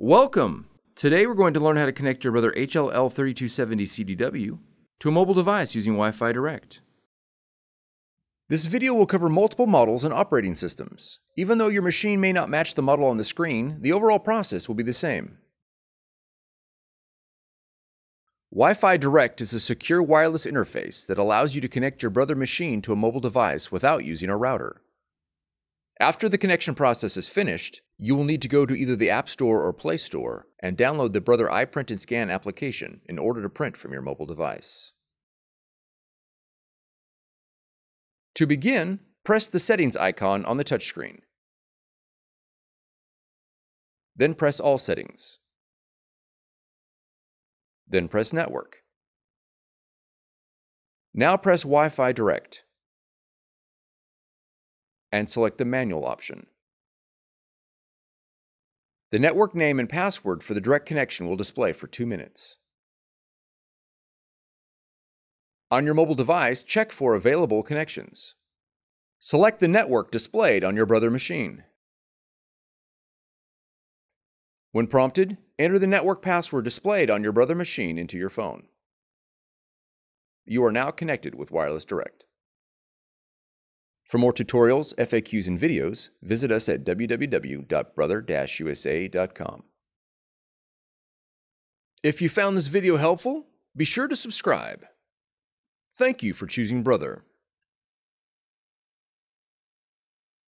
Welcome! Today we're going to learn how to connect your Brother HLL3270CDW to a mobile device using Wi-Fi Direct. This video will cover multiple models and operating systems. Even though your machine may not match the model on the screen, the overall process will be the same. Wi-Fi Direct is a secure wireless interface that allows you to connect your Brother machine to a mobile device without using a router. After the connection process is finished, you will need to go to either the App Store or Play Store and download the Brother iPrint and Scan application in order to print from your mobile device. To begin, press the Settings icon on the touchscreen. Then press All Settings. Then press Network. Now press Wi-Fi Direct and select the manual option. The network name and password for the direct connection will display for 2 minutes. On your mobile device, check for available connections. Select the network displayed on your Brother machine. When prompted, enter the network password displayed on your Brother machine into your phone. You are now connected with Wireless Direct. For more tutorials, FAQs, and videos, visit us at www.brother-usa.com. If you found this video helpful, be sure to subscribe. Thank you for choosing Brother.